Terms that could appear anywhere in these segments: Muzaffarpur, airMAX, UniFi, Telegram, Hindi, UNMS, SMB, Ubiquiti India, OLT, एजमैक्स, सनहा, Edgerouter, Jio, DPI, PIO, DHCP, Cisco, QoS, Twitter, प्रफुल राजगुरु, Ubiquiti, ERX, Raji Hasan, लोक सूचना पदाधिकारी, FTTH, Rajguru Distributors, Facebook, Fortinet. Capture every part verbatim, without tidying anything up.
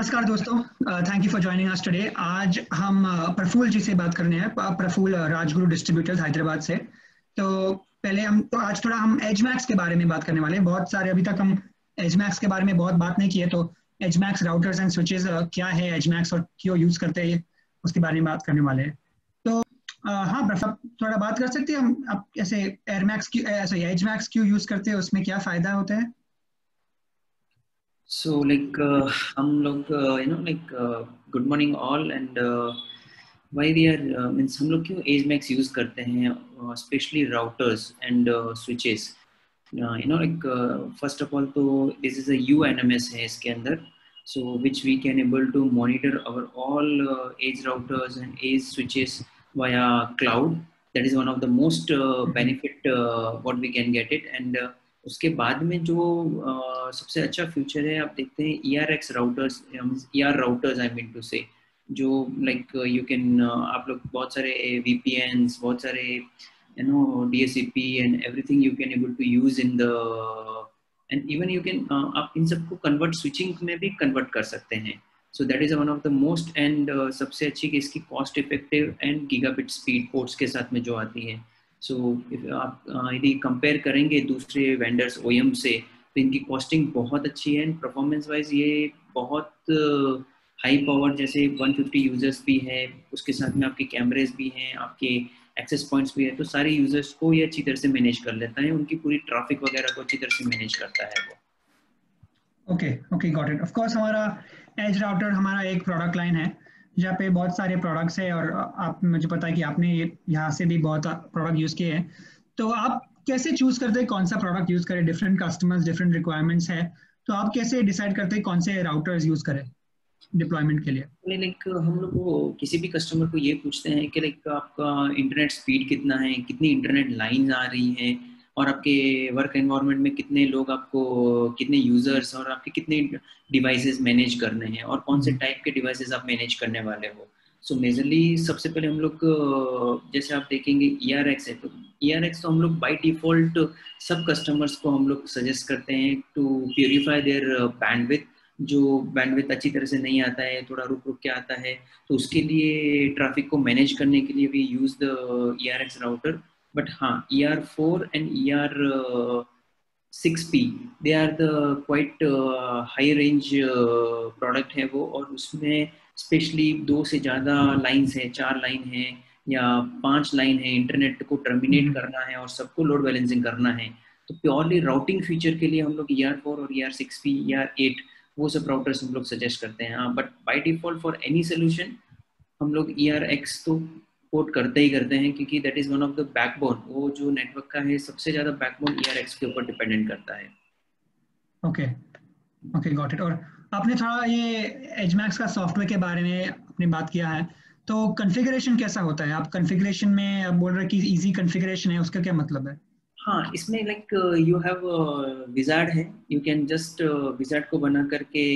नमस्कार दोस्तों, thank you for joining us today. आज हम प्रफुल जी से बात करने हैं, प्रफुल राजगुरु डिस्ट्रीब्यूटर्स हैदराबाद से। तो पहले हम तो आज थोड़ा हम एजमैक्स के बारे में बात करने वाले हैं। बहुत सारे अभी तक हम एजमैक्स के बारे में बहुत बात नहीं की है, तो एजमैक्स राउटर्स एंड स्विचेज क्या है, एजमैक्स और क्यों यूज करते हैं, उसके बारे में बात करने वाले हैं। तो हाँ प्रफुल, थोड़ा बात कर सकते हैं हम आप ऐसे एयरमैक्स क्यों सॉरी एजमैक्स क्यों यूज करते हैं, उसमें क्या फायदा होता है? So like uh, हम लोग uh, you know like uh, good morning all and uh, why we are uh, means हम लोग क्यों एजमैक्स यूज करते हैं, especially routers and uh, switches, uh, you know like uh, first of all तो this is a U N M S है इसके अंदर, so which we can able to monitor our all uh, edge routers and edge switches via cloud. That is one of the most uh, benefit uh, what we can get it and uh, उसके बाद में जो uh, सबसे अच्छा future है आप देखते हैं E R X routers, E R routers I mean to say, जो लाइक यू कैन आप लोग बहुत सारे V P N, बहुत सारे you know D S A P and everything you can able to use in the and even you can आप इन सबको कन्वर्ट स्विचिंग में भी कन्वर्ट कर सकते हैं। So that is one of the most and सबसे अच्छी कि इसकी cost effective and gigabit speed ports के साथ में जो आती है। सो so, आप यदि कंपेयर करेंगे दूसरे वेंडर्स O E M से तो इनकी कॉस्टिंग बहुत अच्छी है एंड परफॉर्मेंस वाइज ये बहुत हाई पावर, जैसे एक सौ पचास यूजर्स भी है, उसके साथ में आपके कैमरेज भी हैं, आपके एक्सेस पॉइंट्स भी है, तो सारे यूजर्स को ये अच्छी तरह से मैनेज कर लेता है, उनकी पूरी ट्रैफिक वगैरह को अच्छी तरह से मैनेज करता है वो। Okay okay got it. Of course हमारा एज राउटर हमारा एक प्रोडक्ट लाइन है जहाँ पे बहुत सारे प्रोडक्ट्स हैं और आप मुझे पता है कि आपने यहाँ से भी बहुत प्रोडक्ट यूज़ किए हैं, तो आप कैसे चूज़ करते हैं कौन सा प्रोडक्ट यूज़ करें? डिफरेंट कस्टमर्स, डिफरेंट रिक्वायरमेंट्स है, तो आप कैसे डिसाइड करते हैं कौन से राउटर्स यूज़ करें डिप्लॉयमेंट के लिए? लाइक हम लोग को किसी भी कस्टमर को ये पूछते हैं कि लाइक आपका इंटरनेट स्पीड कितना है, कितनी इंटरनेट लाइन आ रही है और आपके वर्क एनवायरनमेंट में कितने लोग, आपको कितने यूजर्स और आपके कितने डिवाइसेस मैनेज करने हैं और कौन से टाइप के डिवाइसेस आप मैनेज करने वाले हो। सो so, मेजरली सबसे पहले हम लोग जैसे आप देखेंगे E R X है, तो E R X तो हम लोग बाय डिफॉल्ट सब कस्टमर्स को हम लोग सजेस्ट करते हैं टू प्योरीफाई देयर बैंडविड्थ। जो बैंडविड्थ अच्छी तरह से नहीं आता है, थोड़ा रुक रुक के आता है, तो उसके लिए ट्रैफिक को मैनेज करने के लिए we use the E R X router. But हाँ, E R four and E R six P, they are the quite uh, high range uh, product है वो, और उसमें स्पेशली दो से ज़्यादा लाइन्स हैं, चार लाइन है या पांच लाइन है, इंटरनेट को टर्मिनेट करना है और सबको लोड बैलेंसिंग करना है, तो प्योरली राउटिंग फीचर के लिए हम लोग E R four और E R six P, E R eight वो सब राउटर्स हम लोग सजेस्ट करते हैं। हाँ, but by default for any solution हम लोग E R X तो पोर्ट करते ही करते हैं, क्योंकि that is one of the backbone, वो जो नेटवर्क का है सबसे ज्यादा बैकबोन E R X के ऊपर डिपेंडेंट करता है। Okay okay got it. और आपने थोड़ा ये एजमैक्स का सॉफ्टवेयर के बारे में आपने बात किया है, तो कॉन्फ़िगरेशन कैसा होता है? आप कॉन्फ़िगरेशन में आप बोल रहे कि इजी कॉन्फ़िगरेशन है, उसका क्या मतलब है? हाँ, इसमें लाइक यू हैव विजार्ड है, यू कैन जस्ट विजार्ड को बना करके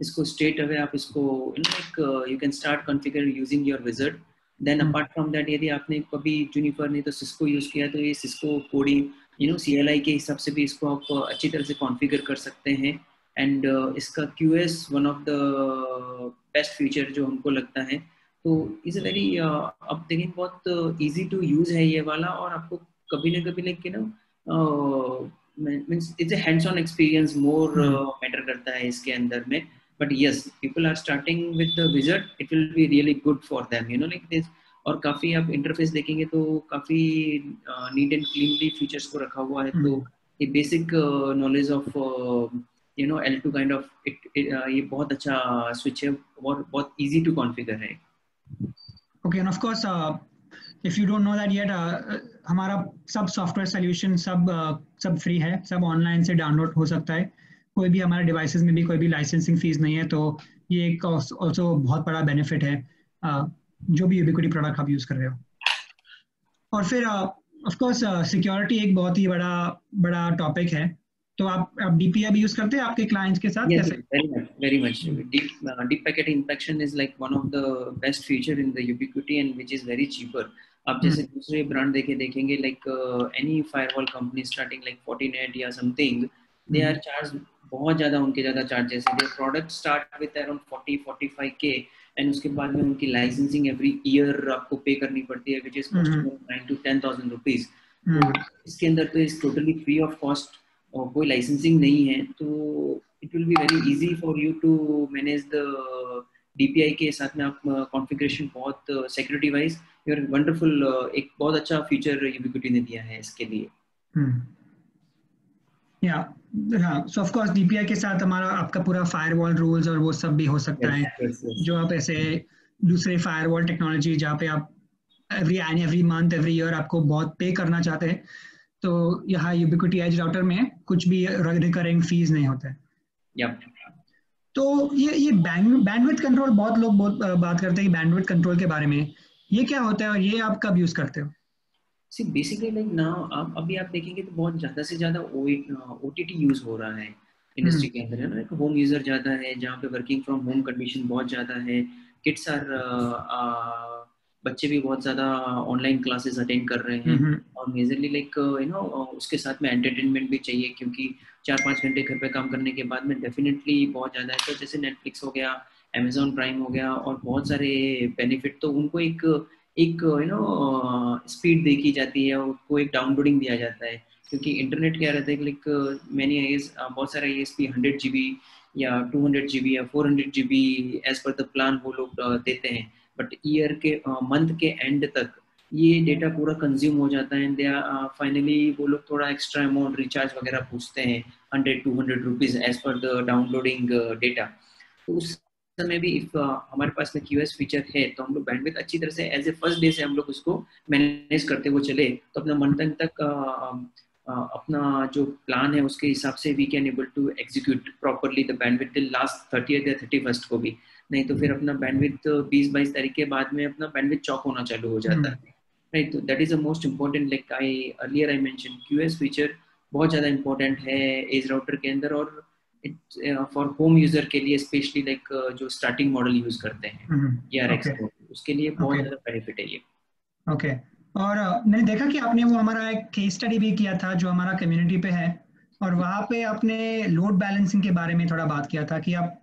इसको स्ट्रेट अवे आप इसको like you can start configure using your wizard. Then apart from that यदि आपने कभी यूनिफर नहीं तो सिस्को यूज़ किया, तो ये Cisco coding you know C L I के हिसाब से भी इसको आप अच्छी तरह से कॉन्फ़िगर कर सकते हैं एंड uh, इसका Q S one of the best feature जो हमको लगता है, तो इज़ अ वेरी अब देखें बहुत ईजी टू यूज़ है ये वाला, और आपको कभी ना कभी लेकिन means it's a hands on experience more matter करता है इसके अंदर में। But yes, people are starting with the wizard. It will be really good for them, you know, like this. और काफी आप इंटरफेस देखेंगे तो काफी नीट एंड क्लीनली फीचर्स को रखा हुआ है, तो ये basic knowledge of you know L two kind of ये बहुत अच्छा स्विच है और बहुत इजी टू कॉन्फ़िगर है। Okay, and of course if you don't know that yet, हमारा सब सॉफ्टवेयर सॉल्यूशन सब uh, सब फ्री है, सब ऑनलाइन से डाउनलोड हो सकता है, कोई भी हमारे डिवाइसेस में भी कोई भी लाइसेंसिंग फीस नहीं है, तो ये एक ऑल्सो बहुत बड़ा बेनिफिट है जो भी यूबिक्विटी प्रोडक्ट आप यूज़ कर रहे हो। और फिर ऑफ कोर्स सिक्योरिटी एक बहुत ही बड़ा बड़ा टॉपिक है, तो आप आप D P I भी यूज़ करते हैं आपके क्लाइंट्स के साथ? yes, कैसे? Very much deep packet inspection is like one of the best feature in the Ubiquiti and which is very cheaper. आप जैसे दूसरे ब्रांड देखे देखेंगे like any firewall company starting like Fortinet या समथिंग, दे आर चार्ज बहुत ज़्यादा उनके ज़्यादा चार्जेस हैं। Product start with around forty forty five K and उसके बाद में उनकी लाइसेंसिंग एवरी ईयर आपको पे करनी पड़ती है which is nine to ten thousand rupees. इसके अंदर तो is totally free of cost और कोई लाइसेंसिंग नहीं है, तो it will be very easy for you to manage the DPI के साथ में आप कॉन्फ़िगरेशन बहुत सिक्योरिटी वाइज योर वंडरफुल, एक बहुत अच्छा फीचर यूबिक्विटी ने दिया है इसके लिए। या हाँ, सो ऑफ कोर्स डीपीआई के साथ हमारा आपका पूरा फायरवॉल रूल्स और वो सब भी हो सकता yes, है yes, yes. जो आप ऐसे दूसरे फायरवॉल टेक्नोलॉजी जहाँ पे आप every every month every year आपको बहुत पे करना चाहते हैं, तो यहाँ यूबिक्विटी एज राउटर में कुछ भी रिकरिंग फीस नहीं होता है। yep. तो ये ये बैंडविड्थ कंट्रोल बहुत लोग बहुत बात करते हैं बैंडविड्थ कंट्रोल के बारे में, ये क्या होता है और ये आप कब यूज करते हो? सी बेसिकली लाइक नाउ आप अभी आप देखेंगे तो बहुत ज्यादा से ज्यादा ओटीटी यूज हो रहा है इंडस्ट्री के अंदर, है ना। एक होम यूजर ज्यादा है जहाँ पे वर्किंग फ्रॉम होम कंडीशन बहुत ज्यादा है, किड्स आर बच्चे भी बहुत ज्यादा ऑनलाइन क्लासेस अटेंड कर रहे हैं और मेजरली लाइक यू नो उसके साथ में एंटरटेनमेंट भी चाहिए क्योंकि चार पाँच घंटे घर पे काम करने के बाद में डेफिनेटली बहुत ज़्यादा है। तो जैसे नेटफ्लिक्स हो गया, अमेजॉन प्राइम हो गया और बहुत सारे बेनिफिट, तो उनको एक एक यू नो स्पीड देखी जाती है, उनको एक डाउनलोडिंग दिया जाता है क्योंकि इंटरनेट क्या रहता है कि लाइक मैनी बहुत सारे I S P hundred G B या टू हंड्रेड जी बी या four hundred G B as per the plan वो लोग देते हैं, बट ईयर के मंथ के एंड तक ये डेटा पूरा कंज्यूम हो जाता है एंड दे आर फाइनली वो लोग थोड़ा एक्स्ट्रा अमाउंट रिचार्ज वगैरह पूछते हैं hundred two hundred rupees as per the downloading data. तो उस समय भी इफ uh, हमारे पास में क्यूएस फीचर है तो हम लोग बैंडविड्थ अच्छी तरह से एज ए फर्स्ट डे से हम लोग उसको मैनेज करते हुए चले तो अपना मंथन तक uh, uh, अपना जो प्लान है उसके हिसाब से we can able to execute properly the bandwidth till last thirtieth या थर्टी फर्स्ट को भी, नहीं तो फिर अपना बैंडविड्थ बीस बाईस तारीख के बाद में अपना बैंडविड्थ चौक होना चालू हो जाता है। राइट, तो that is the most important, like I earlier I mention QS feature बहुत ज़्यादा इम्पोर्टेंट है एज राउटर के अंदर और फॉर होम यूजर के लिए स्पेशली लाइक like, uh, जो स्टार्टिंग मॉडल यूज करते हैं E R X Pro, उसके लिए बहुत ज़्यादा बेनिफिट है ये। Okay okay. और uh, मैंने देखा कि आपने वो हमारा एक केस स्टडी भी किया था जो हमारा कम्युनिटी पे है और वहाँ पे आपने लोड बैलेंसिंग के बारे में थोड़ा बात किया था कि आप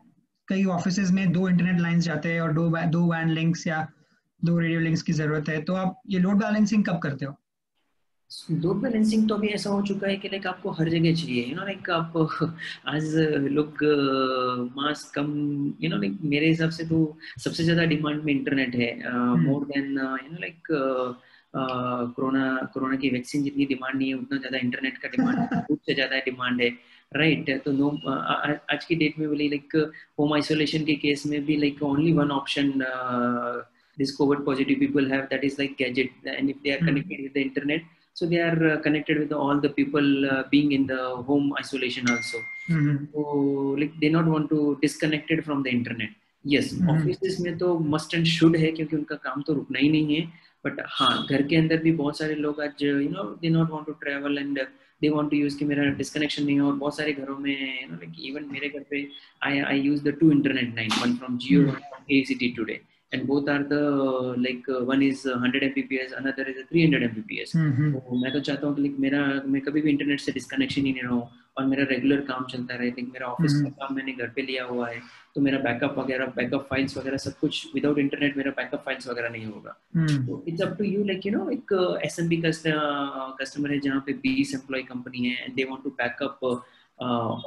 कई ऑफिस में दो इंटरनेट लाइन्स जाते हैं और दो दो वैन लिंक्स या दो रेडियो लिंक्स की जरूरत है, तो आप ये लोड बैलेंसिंग कब करते हो? लोड बैलेंसिंग तो अभी ऐसा हो चुका है कि लाइक आपको हर जगह चाहिए, यू नो लाइक आप आज लोग mass come you know like मेरे हिसाब से तो सबसे ज्यादा डिमांड में इंटरनेट है more than you know like corona corona की वैक्सीन जितनी डिमांड नहीं है उतना ज्यादा इंटरनेट का डिमांड उससे ज्यादा डिमांड है। Right right. तो नो आज की डेट में बोली लाइक होम आइसोलेशन के केस में भी like only one option these COVID positive people have, that is like gadget, and if they are connected mm-hmm. with the internet, so they are uh, connected with the, all the people uh, being in the home isolation also. Mm-hmm. So like they not want to disconnected from the internet. Yes, mm-hmm. offices में तो must and should है क्योंकि उनका काम तो रुकना ही नहीं है, but हाँ घर के अंदर भी बहुत सारे लोग आज you know they not want to travel and they want to use कि मेरा disconnection नहीं है और बहुत सारे घरों में you know like even मेरे घर पे I I use the two internet line, one from Jio, one from A C T today. And both are the like uh, one is one hundred M B P S, another is three hundred M B P S. तो मैं तो चाहता हूँ कि like मेरा मैं कभी भी इंटरनेट से डिस्कनेक्शन ही नहीं रहूँ और मेरा रेगुलर काम चलता रहे। like मेरा ऑफिस का काम मैंने घर पे लिया हुआ है तो मेरा बैकअप वगैरह बैकअप फाइल्स वगैरह सब कुछ विदाउट इंटरनेट मेरा बैकअप फाइल्स वगैरह नहीं होगा। तो it's up to you like you know एक एसएमबी कस्टमर है जहाँ पे बीस एम्प्लॉय कंपनी है and they want to backup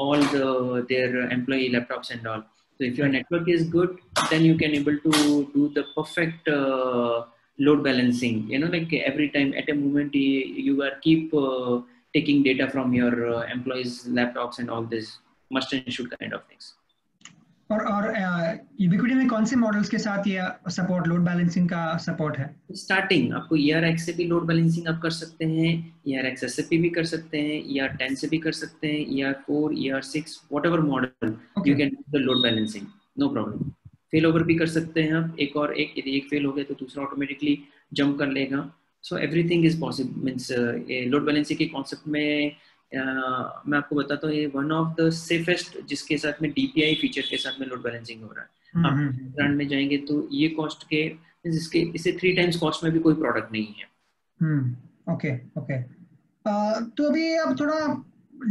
all the their employ laptops and all. So if your network is good, then you can able to do the perfect uh, load balancing. You know, like every time at a moment you are keep uh, taking data from your uh, employees' laptops and all this must and should kind of things. और और Ubiquiti में कौन से models के साथ ये support load balancing का support है? स्टार्टिंग आपको E R X से भी लोड बैलेंसिंग आप कर सकते हैं, E R X S F P भी कर सकते हैं, E R टेन से भी कर सकते हैं, E R four, E R six, whatever model you can do the load balancing, no problem. Fail over भी कर सकते हैं आप, एक और एक यदि एक फेल हो गया तो दूसरा ऑटोमेटिकली जंप कर लेगा। So everything is possible, means load balancing के कॉन्सेप्ट में Uh, मैं आपको बताता हूँ ये वन ऑफ द सेफेस्ट जिसके साथ में डीपीआई फीचर के साथ में लोड बैलेंसिंग हो रहा है। आप ब्रांड में जाएंगे तो ये कॉस्ट के इसके इसे थ्री टाइम्स कॉस्ट में भी कोई प्रोडक्ट नहीं है। Hmm, okay okay. तो अभी अब थोड़ा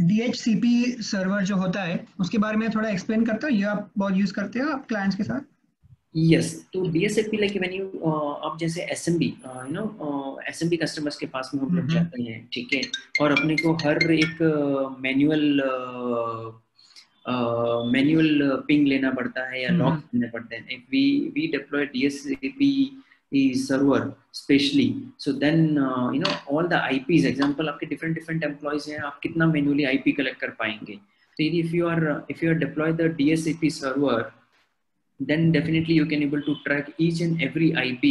D H C P server जो होता है उसके बारे में थोड़ा एक्सप्लेन करते हो, ये आप बहुत यूज करते हो आप क्लाइंट्स के साथ? यस, तो D S A P like when you आप जैसे S M B you know S M B customers के पास में हम लोग जाते हैं, ठीक है, और अपने को हर एक मैनुअल मैनुअल पिंग लेना पड़ता है या लॉक लेना पड़ता है. If we we deploy D S A P server specially, so then uh, you know all the I Ps, example आपके different different employees हैं, आप कितना manually I P collect कर पाएंगे. तो यदि if you are if you are deploy the D S A P server, then definitely you can able to track each and every I P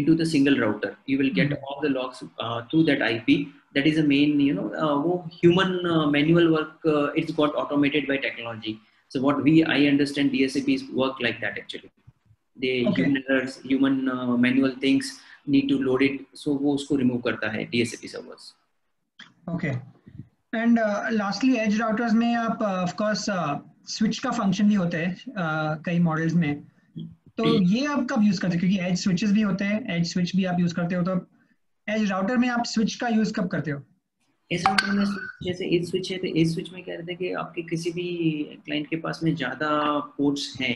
into the single router. You will get all the logs uh, through that I P. That is the main you know uh, वो human uh, manual work uh, it's got automated by technology. So what we I understand D S A Ps work like that actually. The okay. human errors, human uh, manual things need to load it, so वो उसको remove करता है D S A P servers. Okay. And uh, lastly, edge routers में आप uh, of course uh, switch का function भी होता है uh, कई models में. तो hmm. ये आप कब use करते हो, क्योंकि edge switches भी होते हैं, edge switch भी आप use करते हो, तो edge router में आप switch का use कब करते हो? edge router में जैसे edge switch है, तो edge switch में कह रहे थे कि आपके किसी भी client के पास में ज़्यादा ports हैं.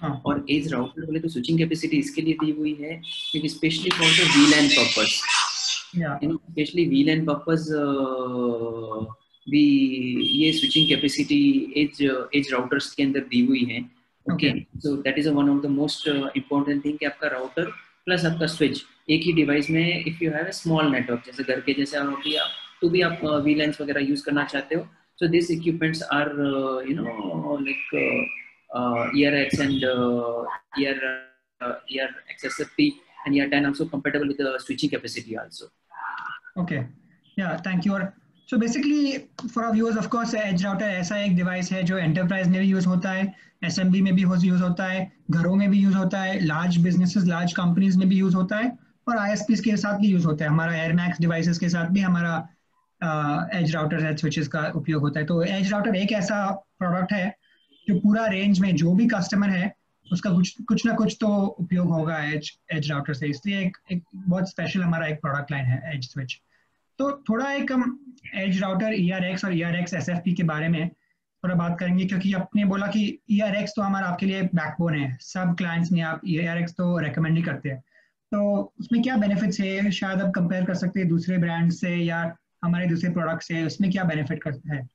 हाँ. और एज राउटर बोले तो स्विचिंग कैपेसिटी इसके लिए दी हुई है क्योंकि specially for the VLAN purpose, you know specially VLAN purpose भी ये switching capacity edge edge routers के अंदर दी हुई है. Okay, so that is one of the most important thing कि आपका राउटर प्लस आपका स्विच एक ही डिवाइस में, if you have a small network जैसे घर के जैसे होती है तो भी आप वीलैन वगैरह यूज करना चाहते हो, so this equipments are you know like Uh, E R X and uh, E R X S F P and E R ten also compatible with the switching capacity also. Okay, yeah, thank you. So basically for our viewers, of course edge router ऐसा एक device है जो enterprise में भी use होता है, S M B में भी use होता है, घरों में भी use होता है, large businesses, large companies में भी use होता है और I S Ps के साथ भी use होता है. हमारा airMAX devices के साथ भी हमारा uh, edge router edge switches का उपयोग होता है. तो edge router एक ऐसा product है जो पूरा रेंज में जो भी कस्टमर है उसका कुछ कुछ ना कुछ तो उपयोग होगा एज एज राउटर से, इसलिए एक एक बहुत स्पेशल हमारा एक प्रोडक्ट लाइन है एज स्विच. तो थोड़ा एक हम edge router E R X और E R X S F P के बारे में थोड़ा बात करेंगे क्योंकि आपने बोला कि E R X तो हमारा आपके लिए बैकबोन है, सब क्लाइंट्स में आप E R X तो रेकमेंड ही करते हैं, तो उसमें क्या बेनिफिट्स है, शायद आप कंपेयर कर सकते हैं दूसरे ब्रांड से या हमारे दूसरे प्रोडक्ट से, उसमें क्या बेनिफिट करता है?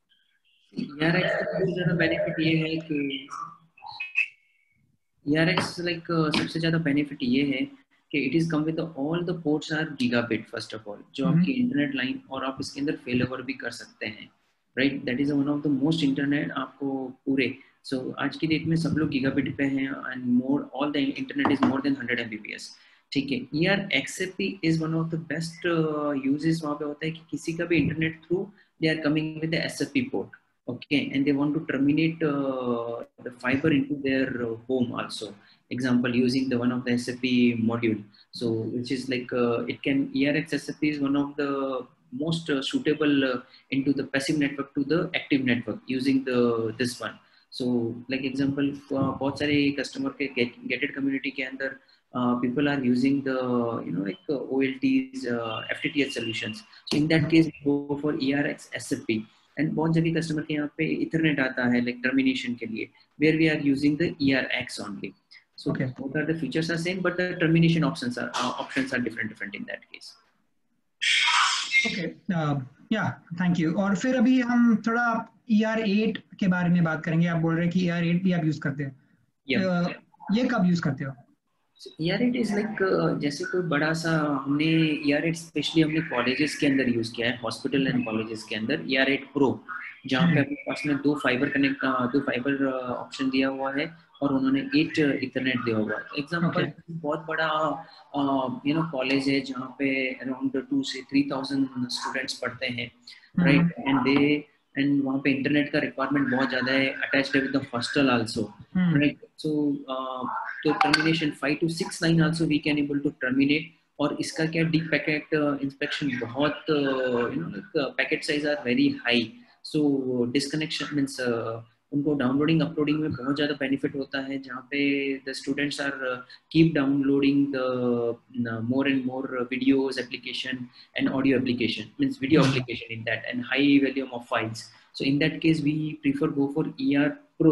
E R X ज़्यादा बेनिफिट ये है कि E R X लाइक सबसे ज़्यादा बेनिफिट ये है कि it is come with all the ports are gigabit first of all, जो आपकी इंटरनेट लाइन और आप इसके अंदर फेल ओवर भी कर सकते हैं, right, that is one of the most internet आपको पूरे. सो आज की डेट में सब लोग गीगाबिट पे हैं and more all the internet is more than hundred M B P S, ठीक है. E R X S F P is one of the best uses वहाँ पे होता है कि किसी का भी internet through they are coming with the S F P port. Okay, and they want to terminate uh, the fiber into their uh, home also. Example using the one of the S F P module. So which is like uh, it can E R X S F P is one of the most uh, suitable uh, into the passive network to the active network using the this one. So like example, uh, बहुत सारे customer के gated community के अंदर uh, people are using the you know like uh, O L Ts, uh, F T T H solutions. So in that case, go for E R X S F P. And बहुत जगह customer के यहाँ पे Ethernet आता है like termination के लिए, where we are using the E R X only. So both are the features are same but the termination options are options are different different in that case. Okay, yeah thank you. और फिर अभी हम थोड़ा E R eight के बारे में बात करेंगे. आप बोल रहे हैं कि E R eight भी आप यूज करते हो, yeah. uh, ये कब यूज करते हो? So, E R eight is like uh, जैसे कोई बड़ा सा हमने E R eight स्पेशली हमने कॉलेजेस के अंदर यूज़ किया है, हॉस्पिटल एंड कॉलेजेस के अंदर E R eight Pro जहाँ पे अपने पास में दो फाइबर कनेक्ट दो फाइबर ऑप्शन दिया हुआ है और उन्होंने एट इथरनेट दिया हुआ है. Example okay. बहुत बड़ा यू नो कॉलेज है जहाँ पे अराउंड टू से थ्री थाउजेंड स्टूडेंट्स पढ़ते हैं, राइट, एंड दे एंड वहाँ पे इंटरनेट का रिक्वायरमेंट बहुत ज़्यादा है, अटैच्ड है with the hostel also, right. So तो termination five two six nine also we can able to terminate. और इसका क्या डीप पैकेट इंस्पेक्शन बहुत you know packet size are very high, so disconnection means उनको downloading uploading में बहुत ज़्यादा benefit होता है, जहाँ पे the students are keep downloading the more and more videos application and audio application means video application in that and high volume of files. So in that case, we prefer go for E R Pro.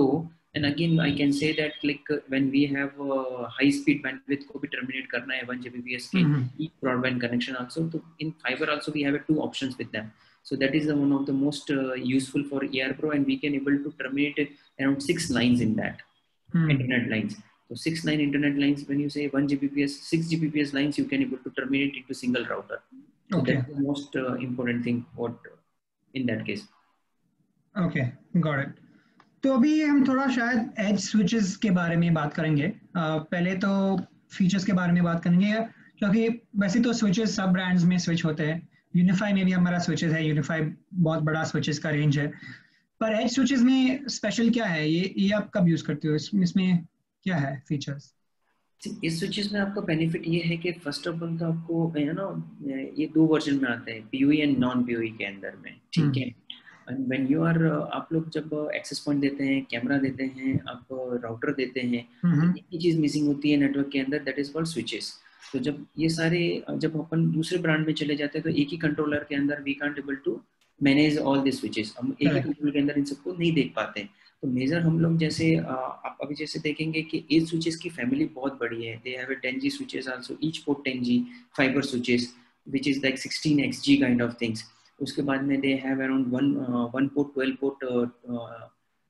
And again, I can say that like when we have uh, high speed bandwidth को भी terminate करना है one G B P S के mm-hmm. broadband connection also. So in fiber also we have two options with them. So that is one of the most uh, useful for E R Pro, and we can able to terminate around six lines in that mm-hmm. internet lines. So six line internet lines. When you say one G B P S, six G B P S lines, you can able to terminate into single router. So okay. That's the most uh, important thing. What in that case? Okay got it. तो अभी हम थोड़ा शायद as switches के बारे में बात करेंगे. uh, पहले तो फीचर्स के बारे में बात करेंगे, क्योंकि वैसे तो स्विचेस सब ब्रांड्स में स्विच होते हैं. यूनिफाई में भी हमारा स्विचेस है, यूनिफाई बहुत बड़ा स्विचेस का रेंज है, पर एज स्विचेस में स्पेशल क्या है, ये ये आप कब यूज़ करते हो, इसमें क्या है फीचर्स? इस स्विचेस में आपका बेनिफिट ये है कि फर्स्ट ऑफ ऑल तो आपको है ना, ये दो वर्जन में आते हैं, पीओई एंड नॉन पीओई के अंदर में, ठीक है. And when you are आप लोग जब एक्सेस पॉइंट देते हैं, कैमरा देते हैं, आप राउटर देते हैं, एक ही चीज मिसिंग होती है नेटवर्क के अंदर, दैट इज कॉल्ड स्विचेस. तो जब ये सारे जब अपन दूसरे ब्रांड में चले जाते हैं तो एक ही कंट्रोलर के अंदर we can't able to manage all the switches, हम एक ही कंट्रोलर के अंदर इन सबको नहीं देख पाते हैं. तो मेजर हम लोग जैसे आप अभी जैसे देखेंगे कि एज स्विचेस की फैमिली बहुत बड़ी है. They have ten G switches also, each port ten G fiber switches which is like sixteen X G kind of things. उसके बाद में they have around one one port twelve port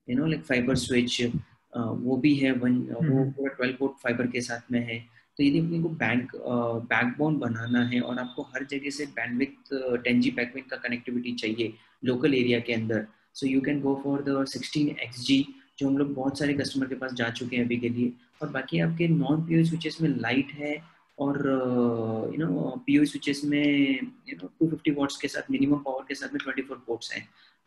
you know like fiber switch, वो भी है one वो पूरा twelve port fibre के साथ में है. तो यदि अपने को बैंक बैकबोन बनाना है और आपको हर जगह से बैंडविड्थ टेन जी बैकबोन का कनेक्टिविटी चाहिए लोकल एरिया के अंदर, so you can go for the sixteen X G, जो हम लोग बहुत सारे कस्टमर के पास जा चुके हैं अभी के लिए. और बाकी आपके नॉन पीओई स्विचेस में लाइट है और यू नो पीओई स्विचेस में you know two fifty watts के साथ मिनिमम पावर के साथ में ट्वेंटी फोर पोर्ट्स हैं.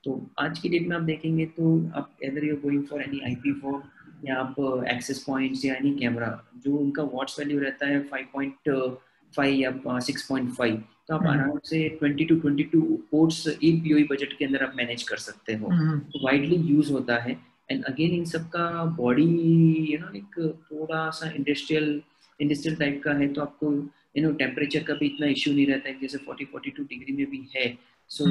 तो आज की डेट में आप देखेंगे तो आप either you going for any I P four या आप एक्सेस पॉइंट्स या एनी कैमरा, जो उनका वॉट्स वैल्यू रहता है फाइव पॉइंट फाइव या सिक्स पॉइंट फाइव, तो आप आराम से twenty two twenty two ports एक पीओई बजट के अंदर आप मैनेज कर सकते हो. तो वाइडली यूज होता है. एंड अगेन इन सबका बॉडी यू नो एक थोड़ा सा इंडस्ट्रियल इंडस्ट्रियल टाइप का है, तो आपको यू नो टेम्परेचर का भी इतना इश्यू नहीं रहता है, जैसे फोर्टी फोर्टी टू डिग्री में भी है. So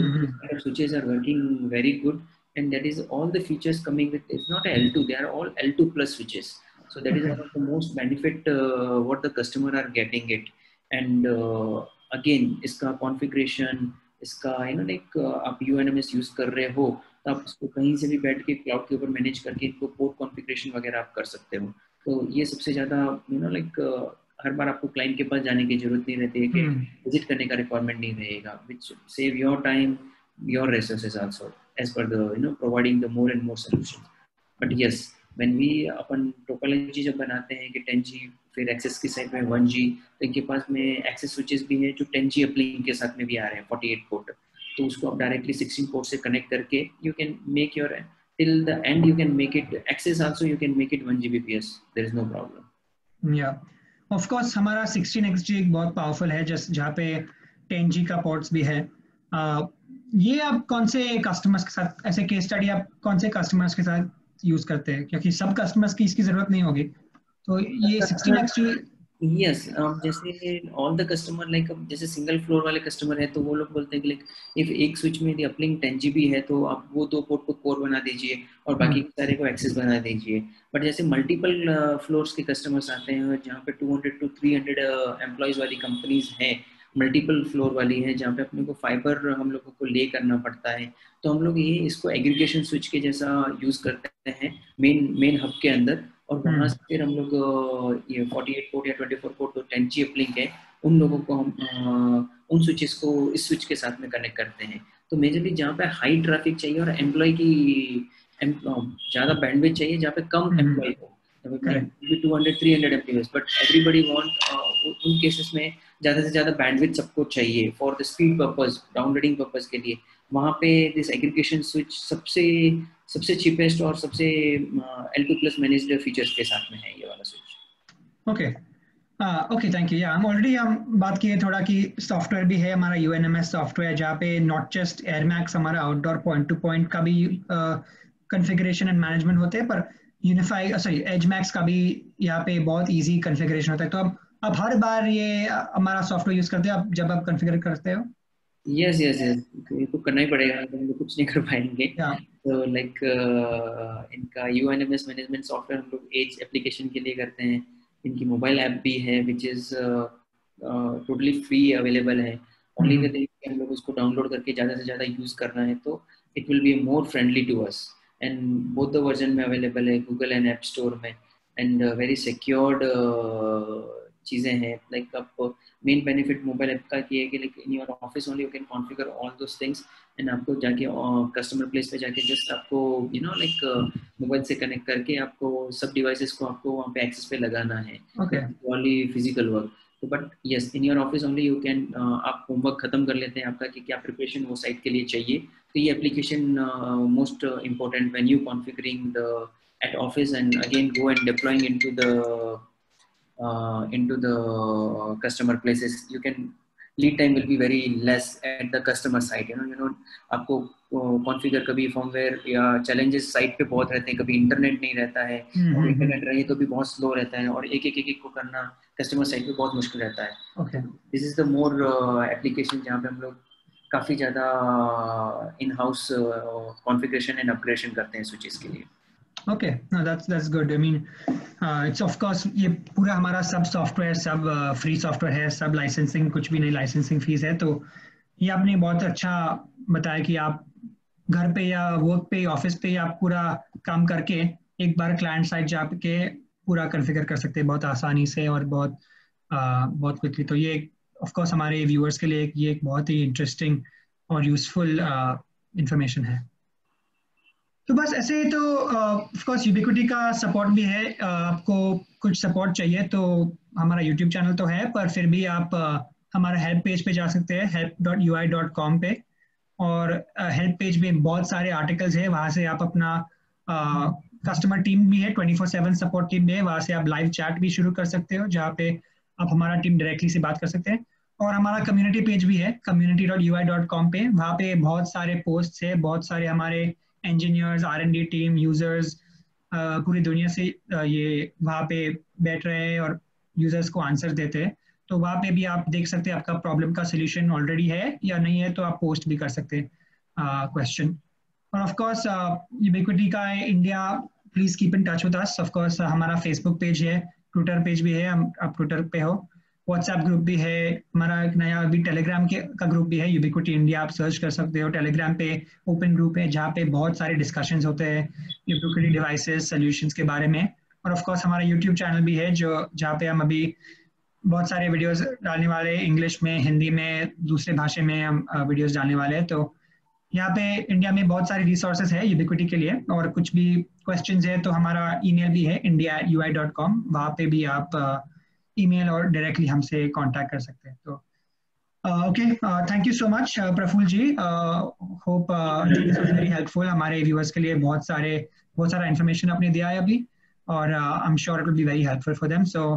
switches are working very good and that is all the features coming with, it's not L two, they are all L two plus switches. So that is one of the most benefit what the customer are getting it. And again इसका configuration, इसका you know like आप U N M S use कर रहे हो तो आप उसको कहीं से भी बैठ के क्लाउड के ऊपर मैनेज करके इनको पोर्ट कॉन्फिग्रेशन वगैरह आप कर सकते हो. तो ये सबसे ज्यादा यू नो लाइक हर बार आपको क्लाइंट के पास जाने की जरूरत नहीं रहती है कि विजिट करने का रिक्वायरमेंट नहीं रहेगा, which save your time your resources also as per the you know providing the more and more solution. But yes when we upon topology जब बनाते हैं कि टेन जी फिर एक्सेस की साइड में वन जी, तो इनके पास में एक्सेस स्विचेस भी हैं जो टेन जी अपलिंक के साथ में भी आ रहे हैं फोर्टी एट पोर्ट. तो उसको आप डायरेक्टली सिक्सटीन पोर्ट से कनेक्ट करके you can make your till the end, you can make it access also, you can make it one G B P S, there is no problem. Yeah, of course हमारा sixteen X G एक बहुत powerful है, just जहाँ पे ten G का ports भी है. uh, ये आप कौन से कस्टमर्स के साथ, ऐसे केस स्टडी आप कौन से कस्टमर्स के साथ यूज करते हैं, क्योंकि सब कस्टमर्स की इसकी जरूरत नहीं होगी. तो ये sixteen X G yes yes, um, जैसे ऑल द कस्टमर लाइक अब जैसे सिंगल फ्लोर वाले कस्टमर है तो वो लोग बोलते हैं कि लाइक इफ एक स्विच में यदि अपलिंक टेन जी बी है तो आप वो दो पोर्ट को कोर बना दीजिए और बाकी सारे को एक्सेस बना दीजिए. बट जैसे मल्टीपल फ्लोर्स uh, के कस्टमर्स आते हैं जहाँ पे two hundred two three hundred employees वाली कंपनीज हैं, मल्टीपल फ्लोर वाली है, जहाँ पे अपने को फाइबर हम लोगों को ले करना पड़ता है, तो हम लोग ये इसको एग्रीगेशन स्विच के जैसा यूज करते हैं मेन मेन हब के अंदर. और वहाँ से फिर हम लोग ये फोर्टी एट पोर्ट या ट्वेंटी फोर पोर्ट तो टेन जी अपलिंक है, उन लोगों को हम आ, उन स्विचेस को इस स्विच के साथ में कनेक्ट करते हैं. तो मेजरली जहाँ पे हाई ट्रैफिक चाहिए और एम्प्लॉय की ज़्यादा बैंडविड्थ चाहिए, जहाँ पे कम एम्प्लॉय हो, two hundred three hundred employees, but everybody want, उन केसेस में ज़्यादा से ज़्यादा बैंडविड्थ सबको चाहिए for the speed purpose, downloading purpose के लिए. वहाँ पे दिस एग्रीगेशन स्विच सबसे सबसे चीपेस्ट और सबसे L two plus managed features के साथ में है ये वाला switch. Okay okay thank you. या हम ऑलरेडी हम बात किए थोड़ा कि सॉफ्टवेयर भी है हमारा U N M S software, जहाँ पे नॉट जस्ट एयरमैक्स, हमारा आउटडोर पॉइंट टू पॉइंट का भी कॉन्फ़िगरेशन एंड मैनेजमेंट होते हैं, पर यूनिफाई सॉरी एजमैक्स का भी यहाँ पे बहुत इजी कॉन्फ़िगरेशन होता है। तो अब आप हर बार ये हमारा सॉफ्टवेयर यूज करते हो आप जब आप कॉन्फ़िगर करते हो? यस यस यस इनको करना ही पड़ेगा, तो हम कुछ नहीं कर पाएंगे। तो लाइक इनका यूएनएमएस मैनेजमेंट सॉफ्टवेयर हम लोग एज एप्लीकेशन के लिए करते हैं। इनकी मोबाइल ऐप भी है which is totally free available है। ओनली द थिंग कि हम लोग उसको डाउनलोड करके ज़्यादा से ज़्यादा यूज़ करना है, तो it will be more friendly to us and both the version में अवेलेबल है गूगल एंड ऐप स्टोर में, एंड वेरी सिक्योर्ड चीज़ें हैं। लाइक आप मेन बेनिफिट मोबाइल ऐप का की है कि like in your office only you can configure all those things and आपको जाके कस्टमर प्लेस पे जाके जस्ट आपको यू नो लाइक मोबाइल से कनेक्ट करके आपको सब डिवाइसेस को आपको वहाँ पे एक्सेस पे लगाना है, ओनली फिजिकल वर्क। तो but yes in your office only you can, आप होमवर्क खत्म कर लेते हैं आपका कि क्या प्रिपरेशन वो साइट के लिए चाहिए। तो ये application most important when you configuring the at office and again go and deploying into the Uh, into the customer places, you can lead time will be very less at the customer side. You know, you know, आपको configure कभी firmware या challenges side पे बहुत रहते हैं, कभी internet नहीं रहता है, और internet रहे तो भी बहुत slow रहता है, और एक एक एक को करना customer side पे बहुत मुश्किल रहता है. Okay. This is the more uh, application जहाँ पे हम लोग काफी ज़्यादा in house uh, configuration and upgradation करते हैं switches के लिए. Okay, no, that's that's good. I mean, uh, it's of course ये पूरा हमारा सब software सब uh, free software है, सब licensing कुछ भी नहीं licensing fees है। तो ये आपने बहुत अच्छा बताया कि आप घर पे या work पे office पे आप पूरा काम करके एक बार client side जाके पूरा configure कर सकते हैं बहुत आसानी से और बहुत uh, बहुत quickly। तो ये of course हमारे viewers के लिए ये एक बहुत ही interesting और useful uh, information है। तो बस ऐसे ही तो ऑफ कोर्स यूबिक्विटी का सपोर्ट भी है, uh, आपको कुछ सपोर्ट चाहिए तो हमारा यूट्यूब चैनल तो है, पर फिर भी आप uh, हमारा हेल्प पेज पे जा सकते हैं help dot U I dot com पे, और हेल्प uh, पेज में बहुत सारे आर्टिकल्स है। वहाँ से आप अपना कस्टमर uh, टीम भी है, twenty four seven support team भी है, वहाँ से आप लाइव चैट भी शुरू कर सकते हो जहाँ पे आप हमारा टीम डायरेक्टली से बात कर सकते हैं। और हमारा कम्युनिटी पेज भी है community dot U I dot com पे, वहाँ पे बहुत सारे पोस्ट है, बहुत सारे हमारे engineers R and D team users पूरी दुनिया से uh, ये वहाँ पे बैठ रहे हैं और यूजर्स को आंसर देते हैं। तो वहाँ पे भी आप देख सकते हैं आपका प्रॉब्लम का सोल्यूशन ऑलरेडी है या नहीं है, तो आप पोस्ट भी कर सकते हैं क्वेश्चन। और ऑफ कोर्स यूबिक्विटी का India, please keep in touch with us. Of course हमारा फेसबुक पेज है, ट्विटर पेज भी है, हम आप ट्विटर पे हो, व्हाट्सएप ग्रुप भी है, हमारा एक नया अभी टेलीग्राम के का ग्रुप भी है यूबिक्विटी इंडिया, आप सर्च कर सकते हो। टेलीग्राम पे ओपन ग्रुप है जहाँ पे बहुत सारे डिस्कशंस होते हैं यूबिक्विटी डिवाइसेस सॉल्यूशंस के बारे में। और ऑफ कोर्स हमारा यूट्यूब चैनल भी है जो जहाँ पे हम अभी बहुत सारे वीडियोस डालने वाले हैं, इंग्लिश में, हिंदी में, दूसरे भाषा में हम वीडियोज़ डालने वाले हैं। तो यहाँ पे इंडिया में बहुत सारे रिसोर्सेज है यूबिक्विटी के लिए, और कुछ भी क्वेश्चन है तो हमारा ई मेल भी है India U I dot com, वहाँ पे भी आप ईमेल और डायरेक्टली हमसे कांटेक्ट कर सकते हैं। तो okay, thank you so much Praful ji, hope this was very helpful हमारे व्यूअर्स के लिए। बहुत सारे बहुत सारा इन्फॉर्मेशन आपने दिया है अभी, और I am sure it will be very helpful for them. So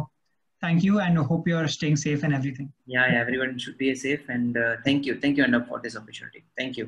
thank you and hope you are staying safe and everything. या everyone should be safe and thank you thank you and for this opportunity. Thank you.